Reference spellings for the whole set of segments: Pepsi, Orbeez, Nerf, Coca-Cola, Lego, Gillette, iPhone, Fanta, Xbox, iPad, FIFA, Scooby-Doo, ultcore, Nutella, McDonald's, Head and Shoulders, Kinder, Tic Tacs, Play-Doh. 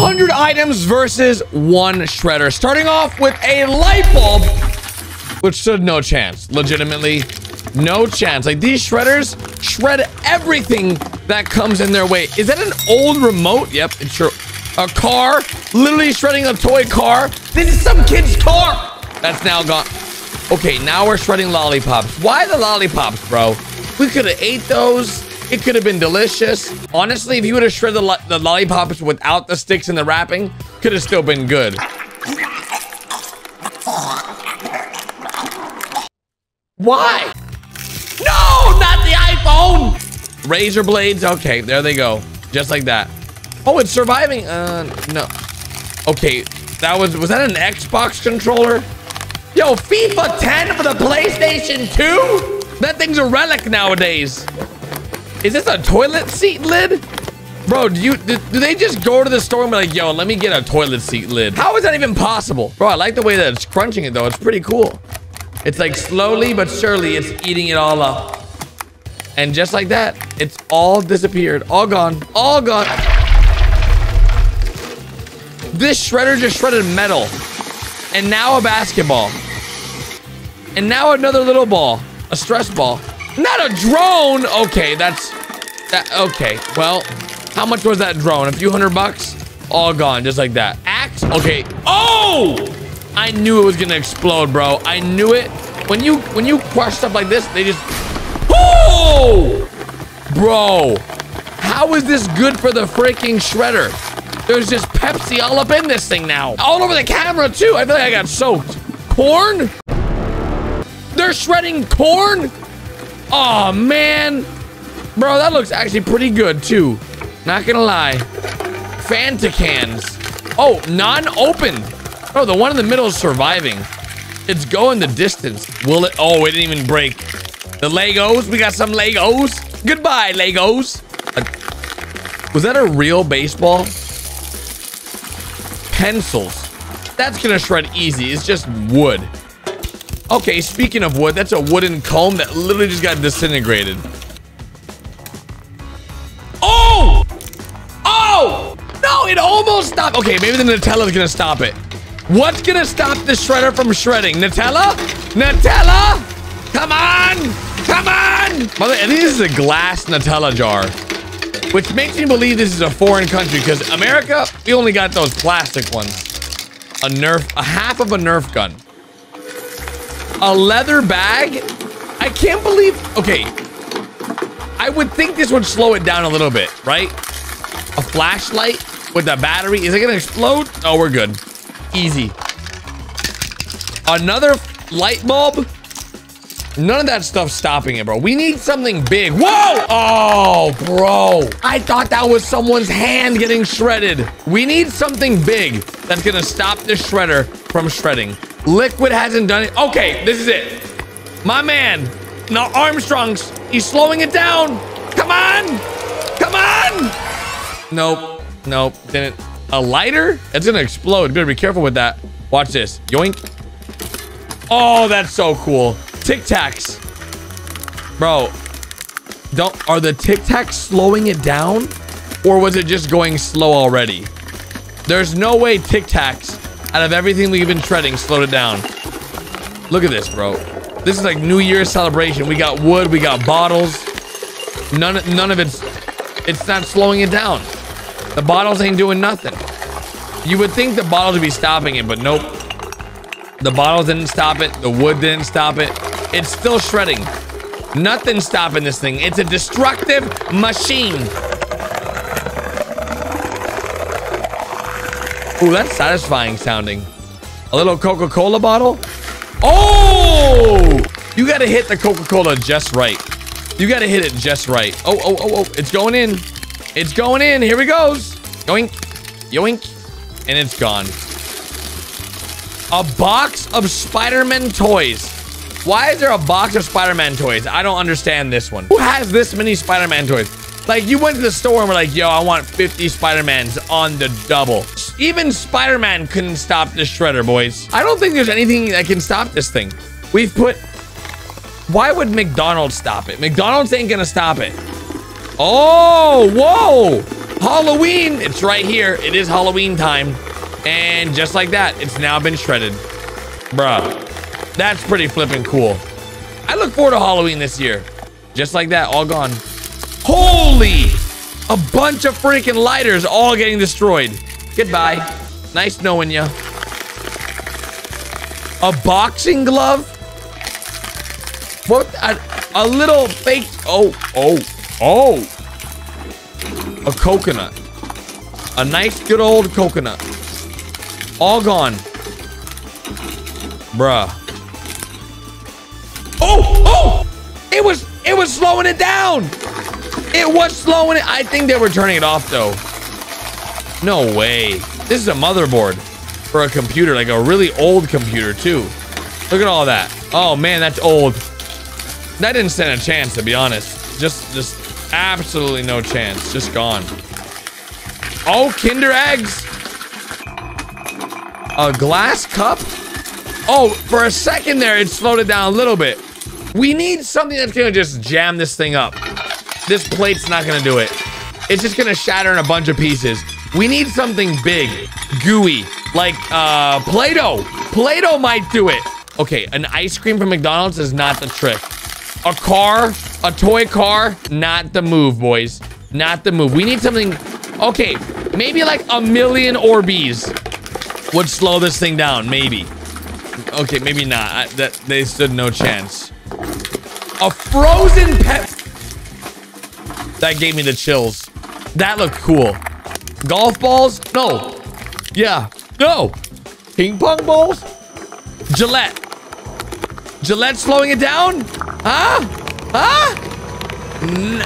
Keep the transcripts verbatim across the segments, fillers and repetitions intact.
one hundred items versus one shredder. Starting off with a light bulb, which stood no chance. Legitimately, no chance. Like, these shredders shred everything that comes in their way. Is that an old remote? Yep, it's sure. A car, literally shredding a toy car. This is some kid's car. That's now gone. Okay, now we're shredding lollipops. Why the lollipops, bro? We could have ate those. It could have been delicious. Honestly, if you would have shredded the, lo the lollipops without the sticks and the wrapping, could have still been good. Why? No, not the iPhone! Razor blades. Okay, there they go. Just like that. Oh, it's surviving. Uh, no. Okay, that was... Was that an Xbox controller? Yo, FIFA ten for the PlayStation two? That thing's a relic nowadays. Is this a toilet seat lid? Bro, do, you, do, do they just go to the store and be like, yo, let me get a toilet seat lid? How is that even possible? Bro, I like the way that it's crunching it, though. It's pretty cool. It's like slowly but surely it's eating it all up. And just like that, it's all disappeared. All gone. All gone. This shredder just shredded metal. And now a basketball. And now another little ball. A stress ball. Not a drone! Okay, that's... That, okay, well, how much was that drone? A few hundred bucks? All gone, just like that. Axe? Okay. Oh! I knew it was gonna explode, bro. I knew it. When you when you crush stuff like this, they just... Oh! Bro. How is this good for the freaking shredder? There's just Pepsi all up in this thing now. All over the camera, too. I feel like I got soaked. Corn? They're shredding corn? Oh, man. Bro, that looks actually pretty good, too. Not gonna lie. Fanta cans. Oh, non-opened. Bro, the one in the middle is surviving. It's going the distance. Will it? Oh, it didn't even break. The Legos. We got some Legos. Goodbye, Legos. Uh, was that a real baseball? Pencils. That's gonna shred easy. It's just wood. Okay, speaking of wood, that's a wooden comb that literally just got disintegrated. Oh! Oh! No, it almost stopped. Okay, maybe the Nutella's gonna stop it. What's gonna stop the shredder from shredding? Nutella? Nutella? Come on! Come on! Mother, I think this is a glass Nutella jar, which makes me believe this is a foreign country, because America, we only got those plastic ones. A Nerf, a half of a Nerf gun. A leather bag? I can't believe... Okay. I would think this would slow it down a little bit, right? A flashlight with the battery. Is it going to explode? Oh, we're good. Easy. Another light bulb? None of that stuff's stopping it, bro. We need something big. Whoa! Oh, bro. I thought that was someone's hand getting shredded. We need something big that's going to stop the shredder from shredding. Liquid hasn't done it. Okay, this is it. My man, now Armstrong's, he's slowing it down. Come on, come on. Nope, nope, didn't. A lighter? It's gonna explode. Better be careful with that. Watch this, yoink. Oh, that's so cool. Tic Tacs. Bro, don't, are the Tic Tacs slowing it down? Or was it just going slow already? There's no way Tic Tacs, out of everything we've been shredding, slowed it down. Look at this, bro. This is like New Year's celebration. We got wood, we got bottles. None, none of it's, it's not slowing it down. The bottles ain't doing nothing. You would think the bottles would be stopping it, but nope. The bottles didn't stop it. The wood didn't stop it. It's still shredding. Nothing's stopping this thing. It's a destructive machine. Ooh, that's satisfying sounding. A little Coca-Cola bottle. Oh! You gotta hit the Coca-Cola just right. You gotta hit it just right. Oh, oh, oh, oh. It's going in. It's going in. Here we goes. Yoink. Yoink. And it's gone. A box of Spider-Man toys. Why is there a box of Spider-Man toys? I don't understand this one. Who has this many Spider-Man toys? Like, you went to the store and were like, yo, I want fifty Spider-Mans on the double. Even Spider-Man couldn't stop this shredder, boys. I don't think there's anything that can stop this thing. We've put... Why would McDonald's stop it? McDonald's ain't gonna stop it. Oh, whoa. Halloween! It's right here. It is Halloween time. And just like that, it's now been shredded. Bruh. That's pretty flippin' cool. I look forward to Halloween this year. Just like that, all gone. Holy! A bunch of freaking lighters all getting destroyed. Goodbye. Nice knowing ya. A boxing glove? What? A, a little fake... Oh, oh, oh. A coconut. A nice good old coconut. All gone. Bruh. Oh, oh! It was, it was slowing it down. It was slowing it. I think they were turning it off though. No way. This is a motherboard for a computer, like a really old computer too. Look at all that. Oh man, that's old. That didn't stand a chance, to be honest. Just, just absolutely no chance. Just gone. Oh, Kinder eggs. A glass cup. Oh, for a second there, it slowed it down a little bit. We need something that's gonna just jam this thing up. This plate's not gonna do it. It's just gonna shatter in a bunch of pieces. We need something big, gooey, like uh, Play-Doh. Play-Doh might do it. Okay, an ice cream from McDonald's is not the trick. A car, a toy car, not the move, boys. Not the move. We need something, okay, maybe like a million Orbeez would slow this thing down, maybe. Okay, maybe not. I, that they stood no chance. A frozen pep. That gave me the chills. That looked cool. Golf balls? No. Yeah. No. Ping pong balls? Gillette. Gillette slowing it down? Huh? Huh? N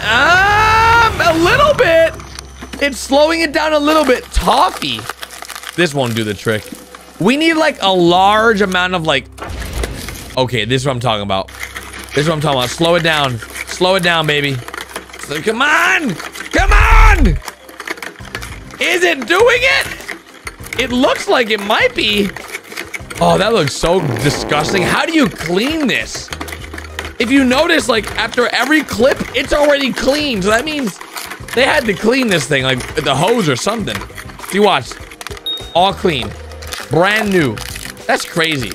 um, a little bit. It's slowing it down a little bit. Toffee. This won't do the trick. We need like a large amount of like, okay, this is what I'm talking about. This is what I'm talking about. Slow it down. Slow it down, baby. So, come on. Come on. Is it doing it? It looks like it might be. Oh, that looks so disgusting. How do you clean this? If you notice, like after every clip, it's already clean. So that means they had to clean this thing like the hose or something. You watch. All clean. Brand new. That's crazy.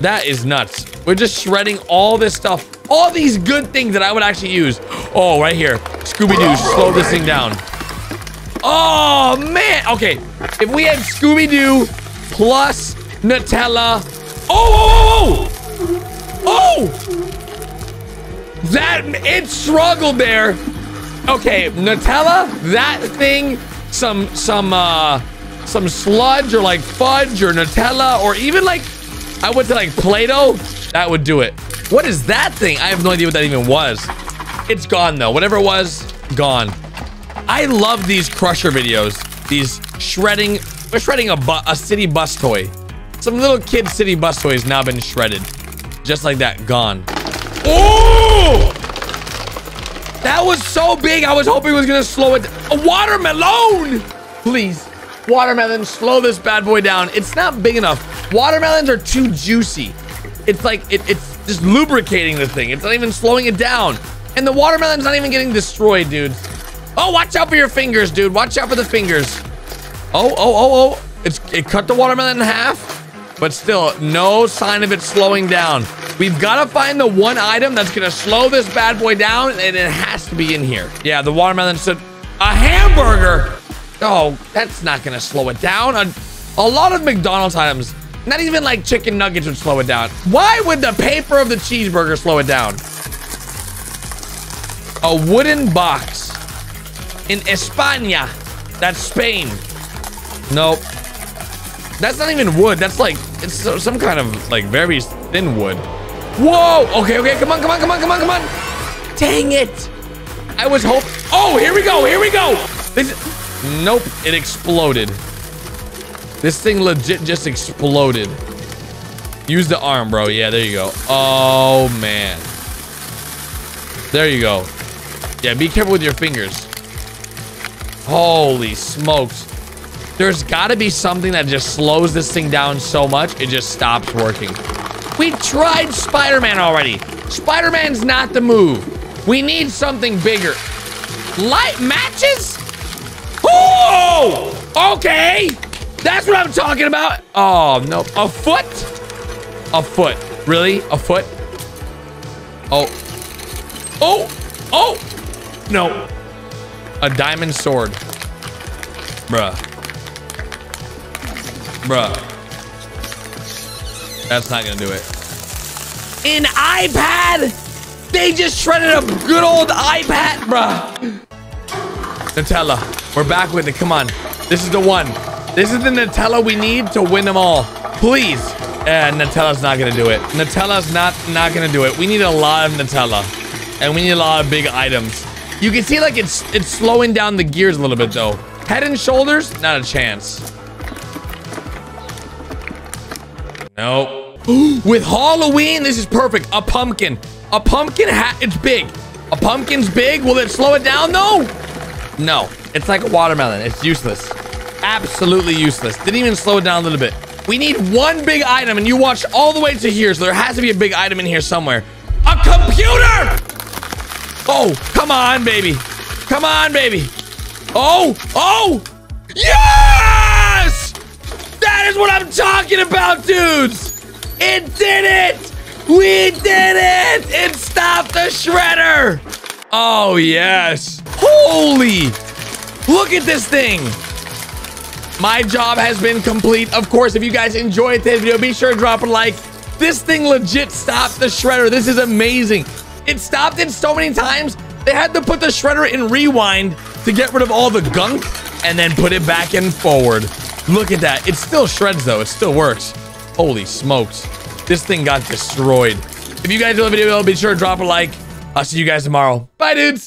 That is nuts. We're just shredding all this stuff. All these good things that I would actually use. Oh, right here. Scooby-Doo, slow this thing down. Oh, man. Okay. If we had Scooby-Doo plus Nutella. Oh, oh, oh, oh. Oh. That, it struggled there. Okay, Nutella, that thing, some, some, uh... some sludge or like fudge or Nutella or even like I went to like Play-Doh, that would do it. What is that thing? I have no idea what that even was. It's gone though. Whatever it was, gone. I love these crusher videos. These shredding, we're shredding a, bu a city bus toy. Some little kid city bus toy has now been shredded. Just like that, gone. Oh! That was so big. I was hoping it was gonna slow it. A watermelon! Please. Watermelon, slow this bad boy down. It's not big enough. Watermelons are too juicy. It's like, it, it's just lubricating the thing. It's not even slowing it down. And the watermelon's not even getting destroyed, dude. Oh, watch out for your fingers, dude. Watch out for the fingers. Oh, oh, oh, oh. It's, it cut the watermelon in half, but still no sign of it slowing down. We've got to find the one item that's going to slow this bad boy down, and it has to be in here. Yeah, the watermelon said, a hamburger. Oh, that's not gonna slow it down. A, a lot of McDonald's items, not even like chicken nuggets would slow it down. Why would the paper of the cheeseburger slow it down? A wooden box in España. That's Spain. Nope. That's not even wood. That's like, it's some kind of like very thin wood. Whoa, okay, okay, come on, come on, come on, come on, come on. Dang it. I was hoping, oh, here we go, here we go. This is... Nope, it exploded. This thing legit just exploded. Use the arm, bro. Yeah, there you go. Oh, man. There you go. Yeah, be careful with your fingers. Holy smokes. There's got to be something that just slows this thing down so much, it just stops working. We tried Spider-Man already. Spider-Man's not the move. We need something bigger. Light matches? Oh, okay. That's what I'm talking about. Oh, no. A foot? A foot. Really? A foot? Oh. Oh. Oh. No. A diamond sword. Bruh. Bruh. That's not going to do it. An iPad? They just shredded a good old iPad, bruh. Nutella. We're back with it. Come on. This is the one. This is the Nutella we need to win them all. Please. Eh, Nutella's not going to do it. Nutella's not, not going to do it. We need a lot of Nutella. And we need a lot of big items. You can see, like, it's it's slowing down the gears a little bit, though. Head and Shoulders? Not a chance. Nope. With Halloween, this is perfect. A pumpkin. A pumpkin hat. It's big. A pumpkin's big. Will it slow it down, though? No. It's like a watermelon. It's useless. Absolutely useless. Didn't even slow it down a little bit. We need one big item, and you watch all the way to here, so there has to be a big item in here somewhere. A computer! Oh, come on, baby. Come on, baby. Oh, oh! Yes! That is what I'm talking about, dudes! It did it! We did it! It stopped the shredder! Oh, yes. Holy! Look at this thing! My job has been complete. Of course, if you guys enjoyed today's video, be sure to drop a like. This thing legit stopped the shredder. This is amazing. It stopped it so many times, they had to put the shredder in rewind to get rid of all the gunk and then put it back and forward. Look at that. It still shreds, though. It still works. Holy smokes. This thing got destroyed. If you guys love the video, be sure to drop a like. I'll see you guys tomorrow. Bye, dudes.